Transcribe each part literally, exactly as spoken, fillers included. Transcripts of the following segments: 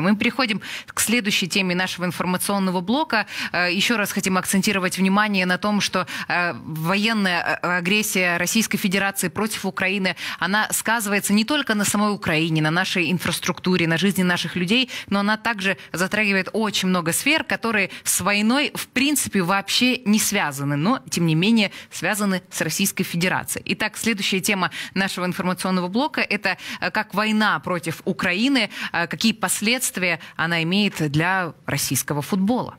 Мы переходим к следующей теме нашего информационного блока. Еще раз хотим акцентировать внимание на том, что военная агрессия Российской Федерации против Украины, она сказывается не только на самой Украине, на нашей инфраструктуре, на жизни наших людей, но она также затрагивает очень много сфер, которые с войной в принципе вообще не связаны, но тем не менее связаны с Российской Федерацией. Итак, следующая тема нашего информационного блока – это как война против Украины, какие последствия она имеет для российского футбола.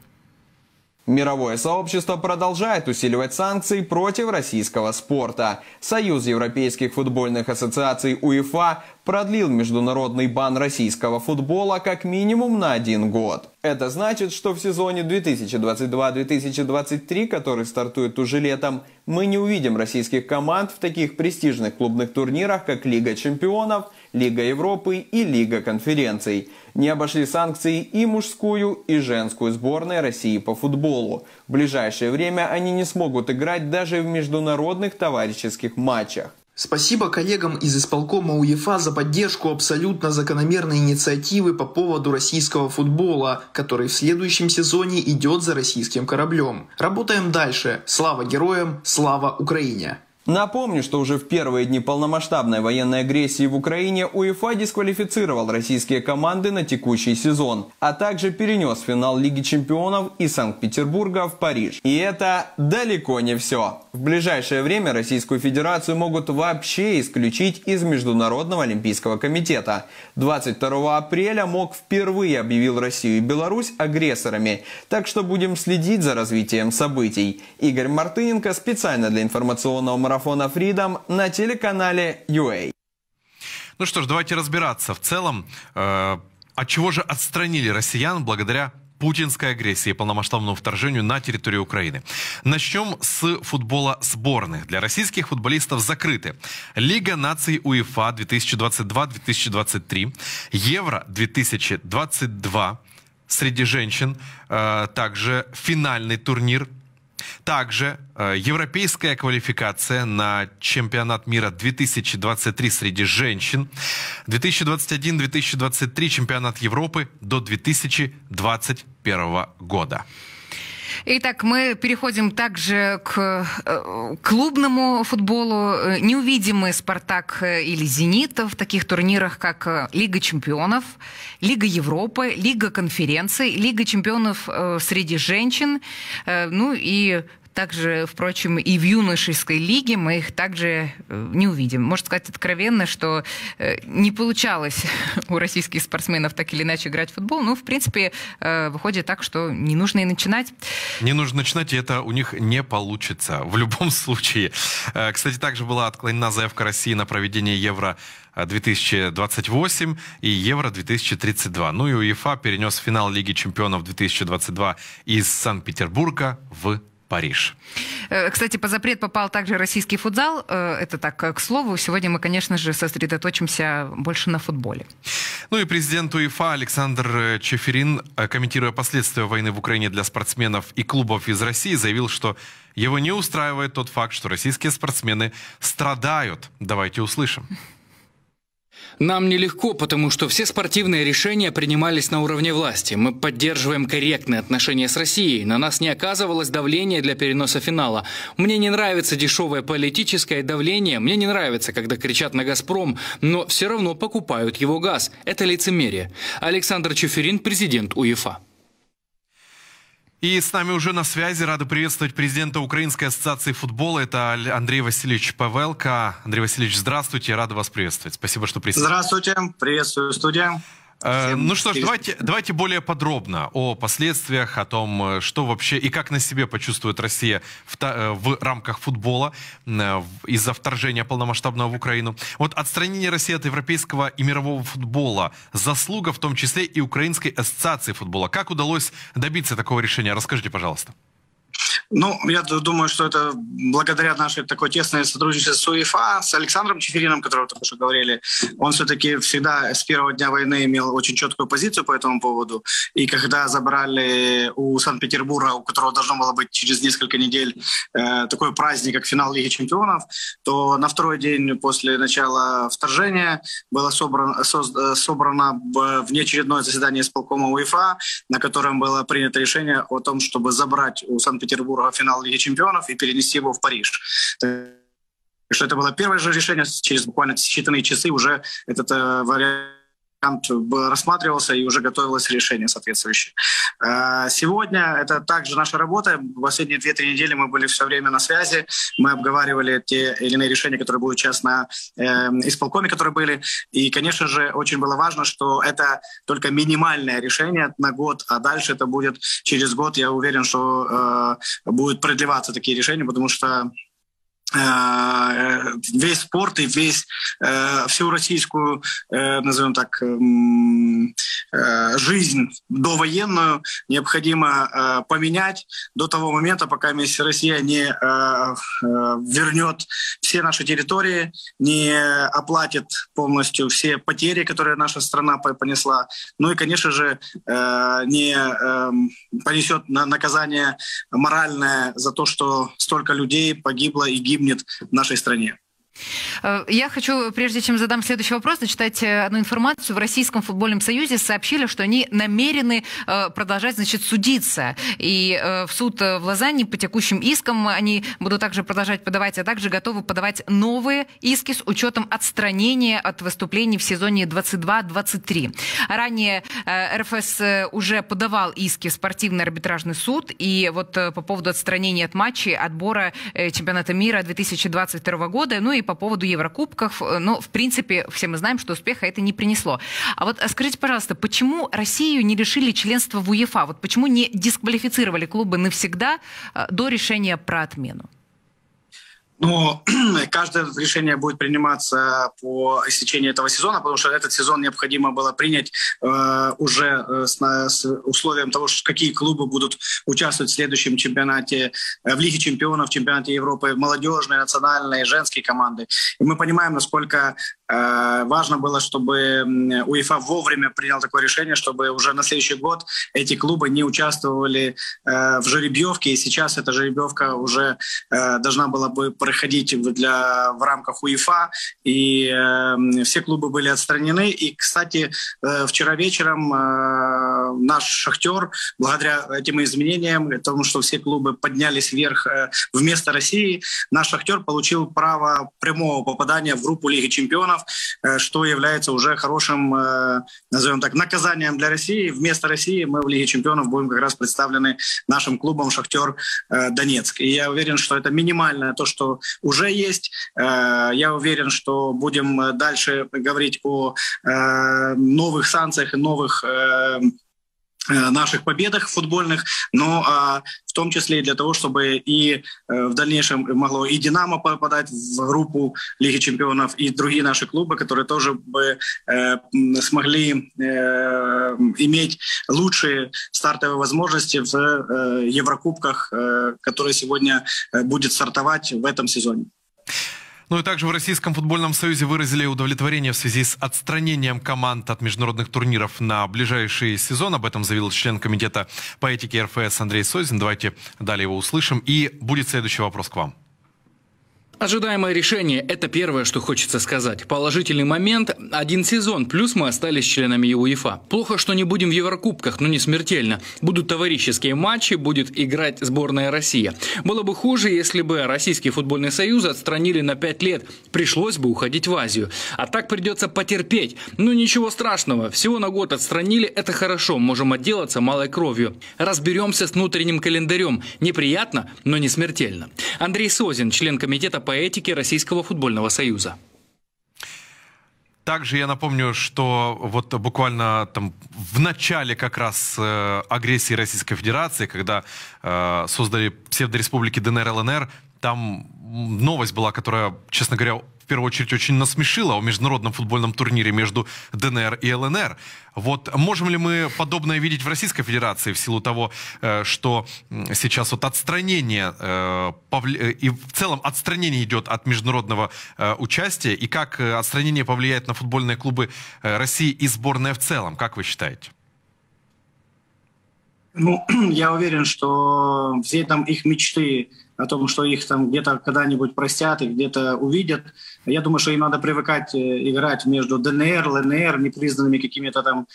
Мировое сообщество продолжает усиливать санкции против российского спорта. Союз европейских футбольных ассоциаций УЕФА продлил международный бан российского футбола как минимум на один год. Это значит, что в сезоне две тысячи двадцать второго — две тысячи двадцать третьего, который стартует уже летом, мы не увидим российских команд в таких престижных клубных турнирах, как Лига чемпионов, Лига Европы и Лига конференций. Не обошли санкции и мужскую, и женскую сборные России по футболу. В ближайшее время они не смогут играть даже в международных товарищеских матчах. Спасибо коллегам из исполкома УЕФА за поддержку абсолютно закономерной инициативы по поводу российского футбола, который в следующем сезоне идет за российским кораблем. Работаем дальше. Слава героям, слава Украине! Напомню, что уже в первые дни полномасштабной военной агрессии в Украине УЕФА дисквалифицировал российские команды на текущий сезон, а также перенес финал Лиги чемпионов из Санкт-Петербурга в Париж. И это далеко не все. В ближайшее время Российскую Федерацию могут вообще исключить из Международного олимпийского комитета. двадцать второго апреля МОК впервые объявил Россию и Беларусь агрессорами, так что будем следить за развитием событий. Игорь Мартыненко специально для информационного марафона Марафона FreeДОМ на телеканале ю эй. Ну что ж, давайте разбираться в целом, э, от чего же отстранили россиян благодаря путинской агрессии и полномасштабному вторжению на территорию Украины. Начнем с футбола сборных. Для российских футболистов закрыты Лига наций УЕФА две тысячи двадцать второго — две тысячи двадцать третьего, Евро две тысячи двадцать второго среди женщин, э, также финальный турнир. Также э, европейская квалификация на чемпионат мира две тысячи двадцать третьего среди женщин, две тысячи двадцать первый — две тысячи двадцать третий чемпионат Европы до две тысячи двадцать первого года. Итак, мы переходим также к клубному футболу. Не увидим мы «Спартак» или «Зенит» в таких турнирах, как Лига чемпионов, Лига Европы, Лига конференций, Лига чемпионов среди женщин. Ну и также, впрочем, и в юношеской лиге мы их также не увидим. Можно сказать откровенно, что не получалось у российских спортсменов так или иначе играть в футбол. Ну, в принципе, выходит так, что не нужно и начинать. Не нужно начинать, и это у них не получится в любом случае. Кстати, также была отклонена заявка России на проведение Евро две тысячи двадцать восьмого и Евро две тысячи тридцать второго. Ну и УЕФА перенес финал Лиги чемпионов две тысячи двадцать второго из Санкт-Петербурга в Париж. Кстати, под запрет попал также российский футзал. Это так, к слову. Сегодня мы, конечно же, сосредоточимся больше на футболе. Ну и президент УЕФА Александр Чеферин, комментируя последствия войны в Украине для спортсменов и клубов из России, заявил, что его не устраивает тот факт, что российские спортсмены страдают. Давайте услышим. Нам нелегко, потому что все спортивные решения принимались на уровне власти. Мы поддерживаем корректные отношения с Россией. На нас не оказывалось давления для переноса финала. Мне не нравится дешевое политическое давление. Мне не нравится, когда кричат на «Газпром», но все равно покупают его газ. Это лицемерие. Александр Чеферин, президент УЕФА. И с нами уже на связи. Рады приветствовать президента Украинской ассоциации футбола. Это Андрей Васильевич Павелко. Андрей Васильевич, здравствуйте. Рады вас приветствовать. Спасибо, что присутствуете. Здравствуйте. Приветствую студию. Э, ну что ж, давайте, давайте более подробно о последствиях, о том, что вообще и как на себе почувствует Россия в, в рамках футбола из-за вторжения полномасштабного в Украину. Вот отстранение России от европейского и мирового футбола, заслуга в том числе и Украинской ассоциации футбола. Как удалось добиться такого решения? Расскажите, пожалуйста. Ну, я думаю, что это благодаря нашей такой тесной сотрудничеству с УЕФА, с Александром Чеферином, которого только что говорили. Он все-таки всегда с первого дня войны имел очень четкую позицию по этому поводу. И когда забрали у Санкт-Петербурга, у которого должно было быть через несколько недель э, такой праздник, как финал Лиги чемпионов, то на второй день после начала вторжения было собрано, со, собрано внеочередное заседание исполкома УЕФА, на котором было принято решение о том, чтобы забрать у Санкт-Петербурга финал Лиги чемпионов и перенести его в Париж. Что это было первое же решение, через буквально считанные часы уже этот э, вариант рассматривался и уже готовилось решение соответствующее. Сегодня это также наша работа. В последние две-три недели мы были все время на связи. Мы обговаривали те или иные решения, которые будут сейчас на исполкоме, которые были. И, конечно же, очень было важно, что это только минимальное решение на год, а дальше это будет через год. Я уверен, что будут продлеваться такие решения, потому что весь спорт и весь, всю российскую, назовем так, жизнь довоенную необходимо поменять до того момента, пока Россия не вернет все наши территории, не оплатит полностью все потери, которые наша страна понесла, ну и, конечно же, не понесет наказание моральное за то, что столько людей погибло и гибнет в нашей стране. Я хочу, прежде чем задам следующий вопрос, зачитать одну информацию. В Российском футбольном союзе сообщили, что они намерены продолжать, значит, судиться. И в суд в Лозанне по текущим искам они будут также продолжать подавать, а также готовы подавать новые иски с учетом отстранения от выступлений в сезоне двадцать два двадцать три. Ранее РФС уже подавал иски в спортивный арбитражный суд. И вот по поводу отстранения от матчей, отбора чемпионата мира две тысячи двадцать второго года, ну и по поводу Еврокубков, но, в принципе, все мы знаем, что успеха это не принесло. А вот скажите, пожалуйста, почему Россию не лишили членства в УЕФА? Вот почему не дисквалифицировали клубы навсегда до решения про отмену? Но каждое решение будет приниматься по истечении этого сезона, потому что этот сезон необходимо было принять э, уже с, с условием того, что какие клубы будут участвовать в следующем чемпионате, э, в Лиге чемпионов, в чемпионате Европы, молодежные, национальные, женские команды. И мы понимаем, насколько э, важно было, чтобы УЕФА вовремя принял такое решение, чтобы уже на следующий год эти клубы не участвовали э, в жеребьевке. И сейчас эта жеребьевка уже э, должна была бы проходить для, в рамках УЕФА, и э, все клубы были отстранены. И, кстати, э, вчера вечером э, наш «Шахтер», благодаря этим изменениям, тому, что все клубы поднялись вверх э, вместо России, наш «Шахтер» получил право прямого попадания в группу Лиги чемпионов, э, что является уже хорошим, э, назовем так, наказанием для России. Вместо России мы в Лиге чемпионов будем как раз представлены нашим клубом «Шахтер э, Донецк». И я уверен, что это минимальное то, что уже есть. Я уверен, что будем дальше говорить о новых санкциях и новых наших победах футбольных, но а, в том числе и для того, чтобы и а, в дальнейшем могло и «Динамо» попадать в группу Лиги чемпионов, и другие наши клубы, которые тоже бы э, смогли э, иметь лучшие стартовые возможности в э, Еврокубках, э, которые сегодня будет стартовать в этом сезоне. Ну и также в Российском футбольном союзе выразили удовлетворение в связи с отстранением команд от международных турниров на ближайший сезон. Об этом заявил член комитета по этике РФС Андрей Созин. Давайте далее его услышим. И будет следующий вопрос к вам. Ожидаемое решение – это первое, что хочется сказать. Положительный момент – один сезон, плюс мы остались членами УЕФА. Плохо, что не будем в Еврокубках, но не смертельно. Будут товарищеские матчи, будет играть сборная Россия. Было бы хуже, если бы Российский футбольный союз отстранили на пять лет. Пришлось бы уходить в Азию. А так придется потерпеть. Ну ничего страшного, всего на год отстранили – это хорошо, можем отделаться малой кровью. Разберемся с внутренним календарем. Неприятно, но не смертельно. Андрей Созин, член комитета по этике Российского футбольного союза. Также я напомню, что вот буквально там в начале как раз э, агрессии Российской Федерации, когда э, создали псевдореспублики ДНР и ЛНР, там новость была, которая, честно говоря, первую очередь очень насмешило о международном футбольном турнире между ДНР и ЛНР. Вот можем ли мы подобное видеть в Российской Федерации в силу того, что сейчас вот отстранение, и в целом отстранение идет от международного участия, и как отстранение повлияет на футбольные клубы России и сборная в целом, как вы считаете? Ну, я уверен, что все там их мечты о том, что их там где-то когда-нибудь простят и где-то увидят, я думаю, что им надо привыкать играть между ДНР, ЛНР, непризнанными какими-то там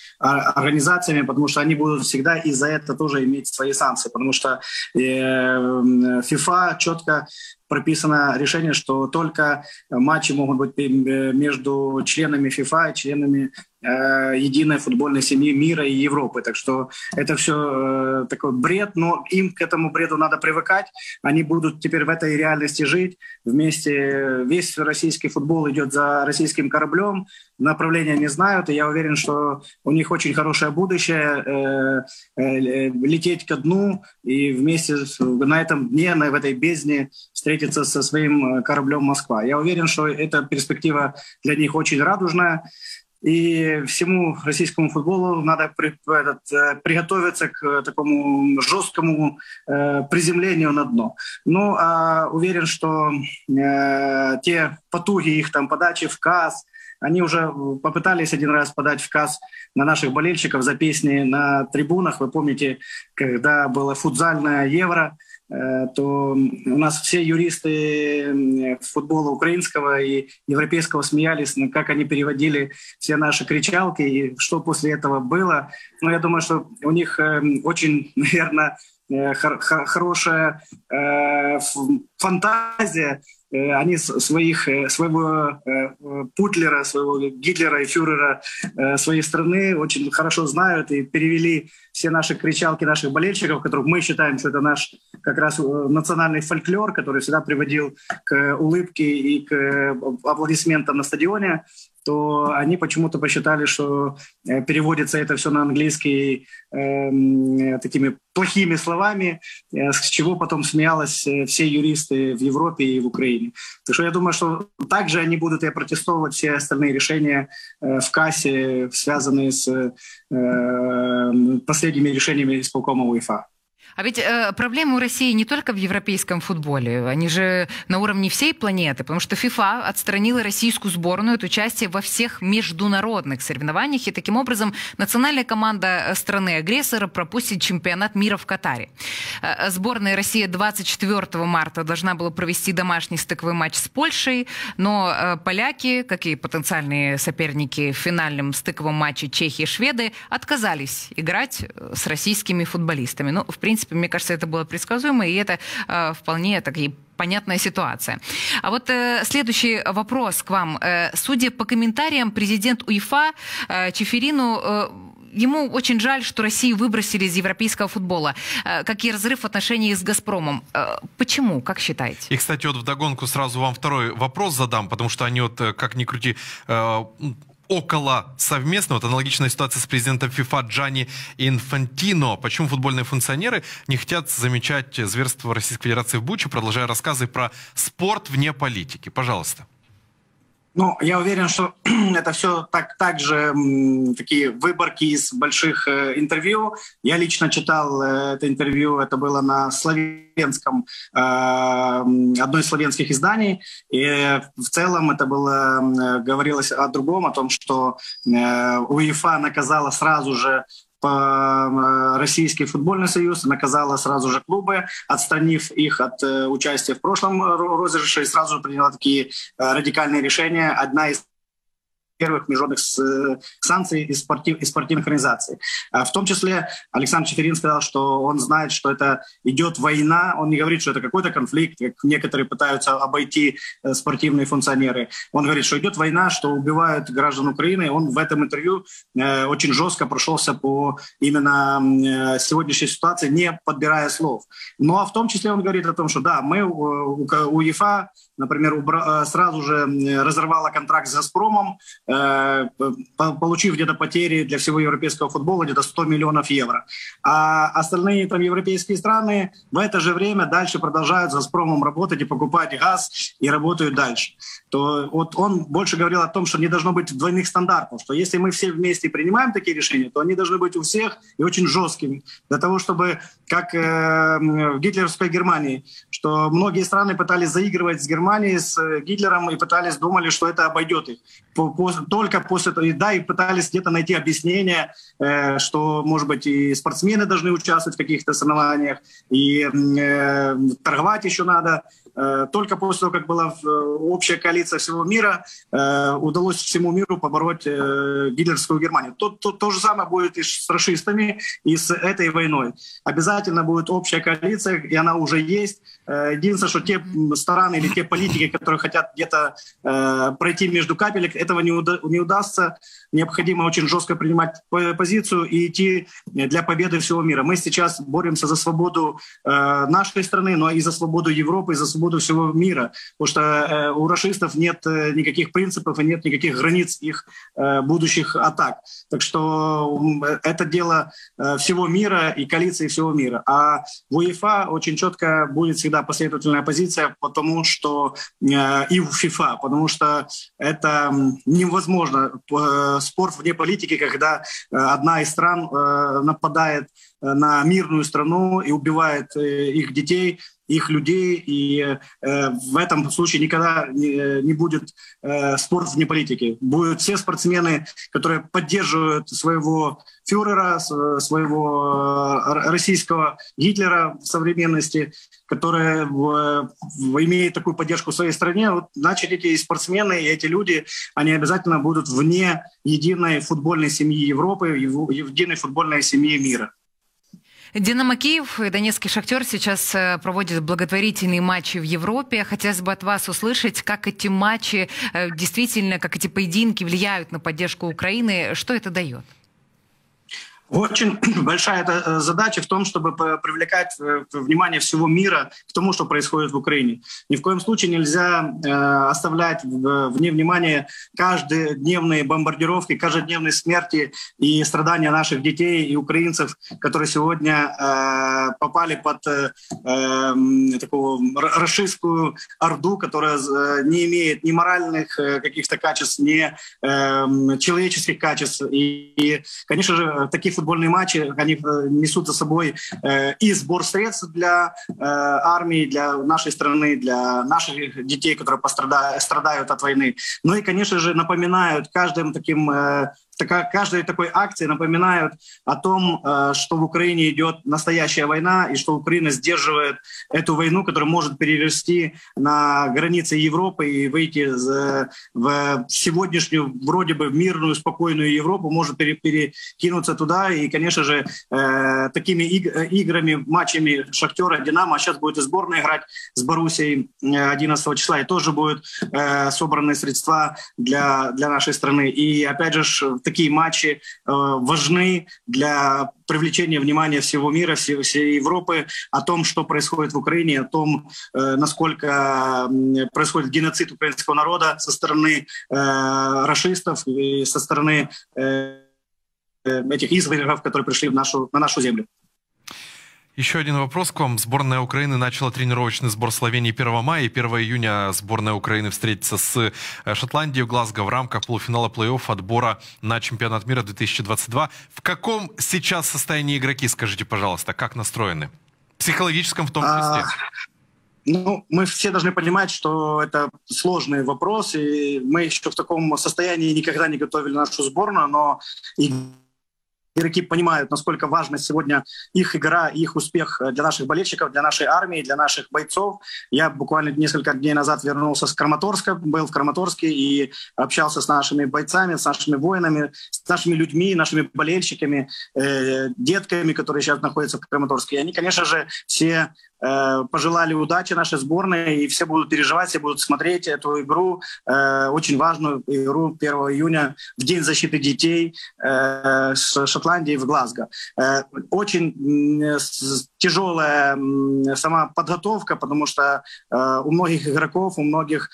организациями, потому что они будут всегда и за это тоже иметь свои санкции, потому что ФИФА четко прописано решение, что только матчи могут быть между членами ФИФА и членами э, единой футбольной семьи мира и Европы. Так что это все э, такой бред, но им к этому бреду надо привыкать. Они будут теперь в этой реальности жить вместе. Весь российский футбол идет за российским кораблем. Направления не знают, и я уверен, что у них очень хорошее будущее. Э, э, лететь ко дну и вместе на этом дне, на, в этой бездне встретиться со своим кораблем «Москва». Я уверен, что эта перспектива для них очень радужная. И всему российскому футболу надо при, этот, приготовиться к такому жесткому э, приземлению на дно. Ну, а уверен, что э, те потуги их там подачи в КАС, они уже попытались один раз подать в КАС на наших болельщиков за песни на трибунах. Вы помните, когда было футзальное «Евро», то у нас все юристы футбола украинского и европейского смеялись, как они переводили все наши кричалки и что после этого было. Но я думаю, что у них очень, наверное, хорошая фантазия. Они своих, своего Путлера, своего Гитлера и фюрера своей страны очень хорошо знают и перевели все наши кричалки наших болельщиков, которых мы считаем, что это наш как раз национальный фольклор, который всегда приводил к улыбке и к аплодисментам на стадионе, то они почему-то посчитали, что переводится это все на английский э, такими плохими словами, э, с чего потом смеялись все юристы в Европе и в Украине. Так что я думаю, что также они будут и протестовывать все остальные решения э, в КАСе, связанные с э, последними решениями исполкома УЕФА. А ведь э, проблемы у России не только в европейском футболе, они же на уровне всей планеты, потому что ФИФА отстранила российскую сборную от участия во всех международных соревнованиях, и таким образом национальная команда страны-агрессора пропустит чемпионат мира в Катаре. Э, сборная России двадцать четвёртого марта должна была провести домашний стыковой матч с Польшей, но э, поляки, как и потенциальные соперники в финальном стыковом матче Чехии и Шведы, отказались играть с российскими футболистами. Ну, в принципе, В принципе, мне кажется, это было предсказуемо, и это э, вполне такие понятная ситуация. А вот э, следующий вопрос к вам. Э, судя по комментариям, президент УЕФА э, Чеферину... Э, Ему очень жаль, что Россию выбросили из европейского футбола. Как и разрыв в отношении с «Газпромом». Почему, как считаете? И, кстати, вот вдогонку сразу вам второй вопрос задам, потому что они вот, как ни крути, около совместного. Вот аналогичная ситуация с президентом ФИФА Джани Инфантино. Почему футбольные функционеры не хотят замечать зверство Российской Федерации в Буче, продолжая рассказы про спорт вне политики? Пожалуйста. Ну, я уверен, что это все так, так же такие выборки из больших э, интервью. Я лично читал э, это интервью, это было на славянском, э, одной из славянских изданий. И в целом это было, говорилось о другом, о том, что э, УЕФА наказала сразу же Российский футбольный союз, наказала сразу же клубы, отстранив их от э, участия в прошлом розыгрыше, и сразу же приняла такие э, радикальные решения. Одна из первых международных санкций и, спортив, и спортивных организаций. В том числе Александр Чеферин сказал, что он знает, что это идет война. Он не говорит, что это какой-то конфликт, как некоторые пытаются обойти спортивные функционеры. Он говорит, что идет война, что убивают граждан Украины. Он в этом интервью очень жестко прошелся по именно сегодняшней ситуации, не подбирая слов. Но в том числе он говорит о том, что да, мы у УЕФА, например, сразу же разорвала контракт с «Газпромом», получив где-то потери для всего европейского футбола где-то сто миллионов евро. А остальные там европейские страны в это же время дальше продолжают с «Газпромом» работать и покупать газ, и работают дальше. То вот он больше говорил о том, что не должно быть двойных стандартов, что если мы все вместе принимаем такие решения, то они должны быть у всех и очень жесткими, для того, чтобы, как в гитлеровской Германии, что многие страны пытались заигрывать с Германией, с Гитлером, и пытались, думали, что это обойдет их. Только после того, да, и пытались где-то найти объяснение, что, может быть, и спортсмены должны участвовать в каких-то соревнованиях, и торговать еще надо. Только после того, как была общая коалиция всего мира, удалось всему миру побороть гитлеровскую Германию. То, то, то же самое будет и с рашистами, и с этой войной. Обязательно будет общая коалиция, и она уже есть. Единственное, что те стороны или те политики, которые хотят где-то пройти между капелек, этого не, уда- не удастся. Необходимо очень жестко принимать позицию и идти для победы всего мира. Мы сейчас боремся за свободу нашей страны, но и за свободу Европы, и за свободу буду всего мира, потому что э, у рашистов нет э, никаких принципов и нет никаких границ их э, будущих атак. Так что э, это дело э, всего мира и коалиции всего мира. А в УЕФА очень четко будет всегда последовательная позиция, потому что э, и в ФИФА, потому что это невозможно э, спорт вне политики, когда э, одна из стран э, нападает на мирную страну и убивает э, их детей, их людей, и э, в этом случае никогда не, не будет э, спорт вне политики. Будут все спортсмены, которые поддерживают своего фюрера, своего российского Гитлера в современности, который имеет такую поддержку в своей стране. Вот, значит, эти спортсмены и эти люди, они обязательно будут вне единой футбольной семьи Европы, единой футбольной семьи мира. «Динамо Киев» и «Донецкий Шахтер» сейчас проводят благотворительные матчи в Европе. Хотелось бы от вас услышать, как эти матчи, действительно, как эти поединки влияют на поддержку Украины. Что это дает? Очень большая эта задача в том, чтобы привлекать внимание всего мира к тому, что происходит в Украине. Ни в коем случае нельзя оставлять вне внимания каждодневные бомбардировки, каждодневные смерти и страдания наших детей и украинцев, которые сегодня попали под такую рашистскую орду, которая не имеет ни моральных каких-то качеств, ни человеческих качеств. И, конечно же, такие футбольные матчи, они несут за собой э, и сбор средств для э, армии, для нашей страны, для наших детей, которые пострадают, страдают от войны. Ну и, конечно же, напоминают каждым таким... Э, Каждой такой акции напоминают о том, что в Украине идет настоящая война и что Украина сдерживает эту войну, которая может перерасти на границы Европы и выйти в сегодняшнюю, вроде бы мирную, спокойную Европу, может перекинуться туда. И, конечно же, такими играми, матчами «Шахтера», «Динамо», а сейчас будет и сборная играть с Боруссией одиннадцатого числа, и тоже будут собраны средства для, для нашей страны. И, опять же, такие матчи э, важны для привлечения внимания всего мира, всей, всей Европы о том, что происходит в Украине, о том, э, насколько происходит геноцид украинского народа со стороны э, рашистов и со стороны э, этих извергов, которые пришли в нашу, на нашу землю. Еще один вопрос к вам. Сборная Украины начала тренировочный сбор Словении первого мая. И первого июня сборная Украины встретится с Шотландией в Глазго в рамках полуфинала плей-офф отбора на чемпионат мира две тысячи двадцать два. В каком сейчас состоянии игроки, скажите, пожалуйста, как настроены? Психологическом в том числе? Ну, мы все должны понимать, что это сложный вопрос. И мы еще в таком состоянии никогда не готовили нашу сборную, но... игроки понимают, насколько важна сегодня их игра, их успех для наших болельщиков, для нашей армии, для наших бойцов. Я буквально несколько дней назад вернулся с Краматорска, был в Краматорске и общался с нашими бойцами, с нашими воинами, с нашими людьми, нашими болельщиками, э, детками, которые сейчас находятся в Краматорске. И они, конечно же, все пожелали удачи нашей сборной, и все будут переживать, все будут смотреть эту игру, очень важную игру первого июня, в День защиты детей с Шотландией в Глазго. Очень тяжелая сама подготовка, потому что у многих игроков, у многих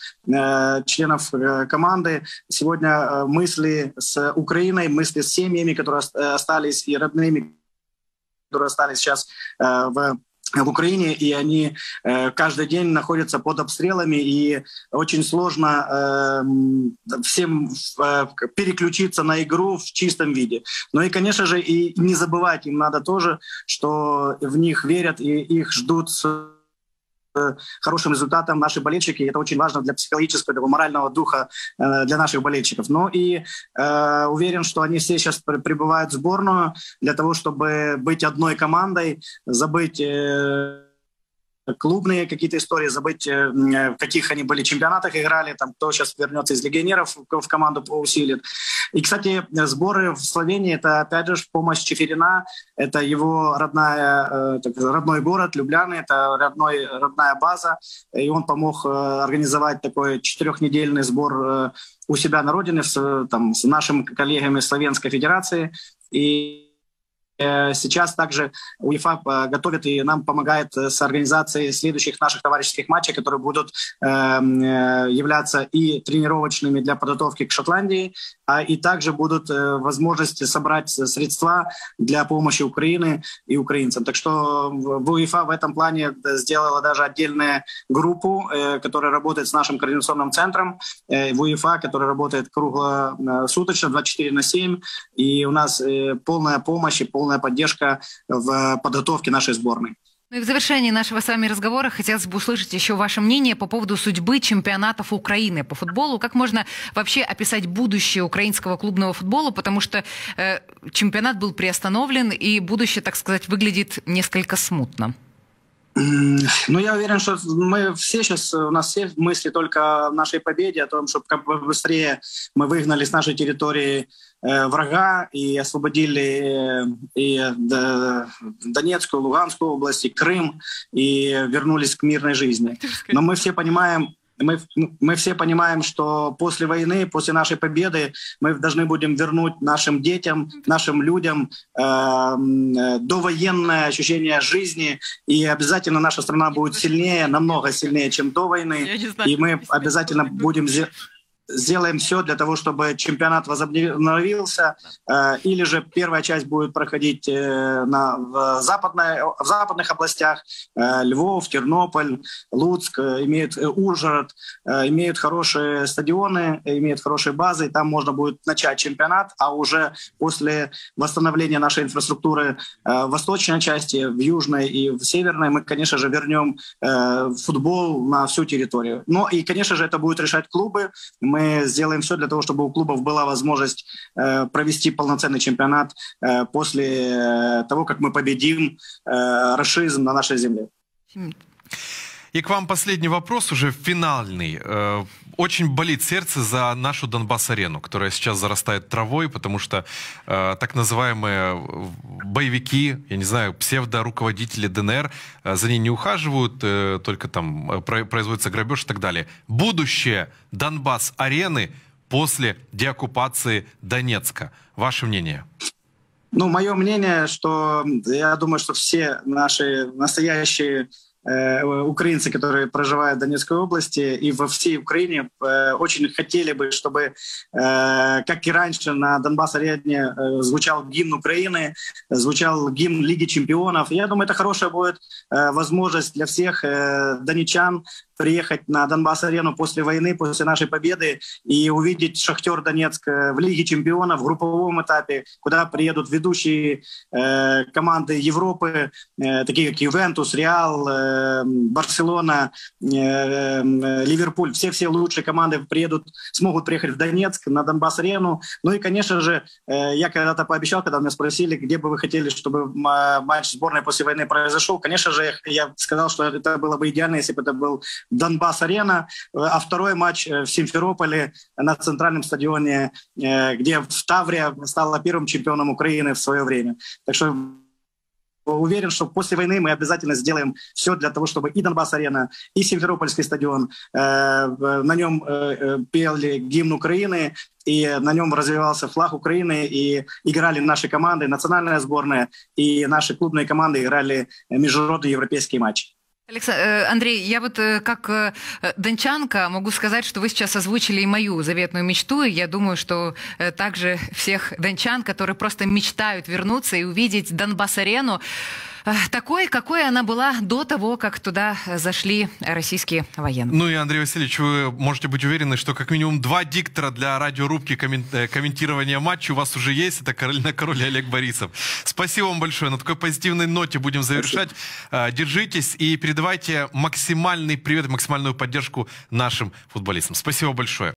членов команды сегодня мысли с Украиной, мысли с семьями, которые остались, и родными, которые остались сейчас в в Украине, и они э, каждый день находятся под обстрелами, и очень сложно э, всем э, переключиться на игру в чистом виде. Ну и, конечно же, и не забывать им надо тоже, что в них верят и их ждут с хорошим результатом наши болельщики. Это очень важно для психологического, для морального духа для наших болельщиков. Но и э, уверен, что они все сейчас прибывают в сборную для того, чтобы быть одной командой, забыть э, клубные какие-то истории, забыть, э, в каких они были чемпионатах играли, там, кто сейчас вернется из легионеров в команду поусилит. И, кстати, сборы в Словении – это, опять же, помощь Чеферина, это его родная, родной город Любляна, это родной, родная база, и он помог организовать такой четырехнедельный сбор у себя на родине с, там, с нашими коллегами Словенской Федерации. И сейчас также УЕФА готовит и нам помогает с организацией следующих наших товарищеских матчей, которые будут являться и тренировочными для подготовки к Шотландии, а и также будут возможности собрать средства для помощи Украины и украинцам. Так что УЕФА в этом плане сделала даже отдельную группу, которая работает с нашим координационным центром УЕФА, которая работает круглосуточно, двадцать четыре на семь, и у нас полная помощь и полная поддержка в подготовке нашей сборной. Ну и в завершении нашего с вами разговора хотелось бы услышать еще ваше мнение по поводу судьбы чемпионатов Украины по футболу. Как можно вообще описать будущее украинского клубного футбола, потому что э, чемпионат был приостановлен, и будущее, так сказать, выглядит несколько смутно. Ну, я уверен, что мы все сейчас, у нас все мысли только о нашей победе, о том, чтобы как бы быстрее мы выгнали с нашей территории врага и освободили и Донецкую, Луганскую область, и Крым, и вернулись к мирной жизни. Но мы все понимаем, мы, мы все понимаем, что после войны, после нашей победы мы должны будем вернуть нашим детям, нашим людям э, довоенное ощущение жизни. И обязательно наша страна будет сильнее, намного сильнее, чем до войны. И мы обязательно будем... сделаем все для того, чтобы чемпионат возобновился, э, или же первая часть будет проходить э, на, в, западной, в западных областях. Э, Львов, Тернополь, Луцк, э, имеют, э, Ужгород, э, имеют хорошие стадионы, э, имеют хорошие базы, и там можно будет начать чемпионат, а уже после восстановления нашей инфраструктуры э, в восточной части, в южной и в северной, мы, конечно же, вернем э, футбол на всю территорию. Ну и, конечно же, это будут решать клубы. Мы Мы сделаем все для того, чтобы у клубов была возможность э, провести полноценный чемпионат э, после того, как мы победим э, рашизм на нашей земле. И к вам последний вопрос, уже финальный. Э, очень болит сердце за нашу Донбасс-арену, которая сейчас зарастает травой, потому что э, так называемые боевики, я не знаю, псевдоруководители ДНР, э, за ней не ухаживают, э, только там э, производится грабеж и так далее. Будущее Донбасс-арены после деоккупации Донецка. Ваше мнение? Ну, мое мнение, что я думаю, что все наши настоящие украинцы, которые проживают в Донецкой области и во всей Украине, очень хотели бы, чтобы, как и раньше, на Донбасс-арене звучал гимн Украины, звучал гимн Лиги чемпионов. Я думаю, это хорошая будет возможность для всех донечан приехать на Донбасс-арену после войны, после нашей победы, и увидеть «Шахтер Донецк» в Лиге чемпионов, в групповом этапе, куда приедут ведущие э, команды Европы, э, такие как «Ювентус», «Реал», э, «Барселона», э, э, «Ливерпуль». Все-все лучшие команды приедут, смогут приехать в Донецк, на Донбасс-арену. Ну и, конечно же, э, я когда-то пообещал, когда меня спросили, где бы вы хотели, чтобы матч сборной после войны произошел. Конечно же, я сказал, что это было бы идеально, если бы это был Донбасс-арена, а второй матч в Симферополе на центральном стадионе, где Таврия стала первым чемпионом Украины в свое время. Так что уверен, что после войны мы обязательно сделаем все для того, чтобы и Донбасс-арена, и Симферопольский стадион, э, на нем э, пели гимн Украины, и на нем развивался флаг Украины, и играли наши команды, национальная сборная, и наши клубные команды играли международные европейские матчи. Андрей, я вот как дончанка могу сказать, что вы сейчас озвучили и мою заветную мечту, и я думаю, что также всех дончан, которые просто мечтают вернуться и увидеть Донбасс-арену такой, какой она была до того, как туда зашли российские военные. Ну и, Андрей Васильевич, вы можете быть уверены, что как минимум два диктора для радиорубки коммен... комментирования матча у вас уже есть. Это Каролина Король и Олег Борисов. Спасибо вам большое. На такой позитивной ноте будем завершать. Спасибо. Держитесь и передавайте максимальный привет, максимальную поддержку нашим футболистам. Спасибо большое.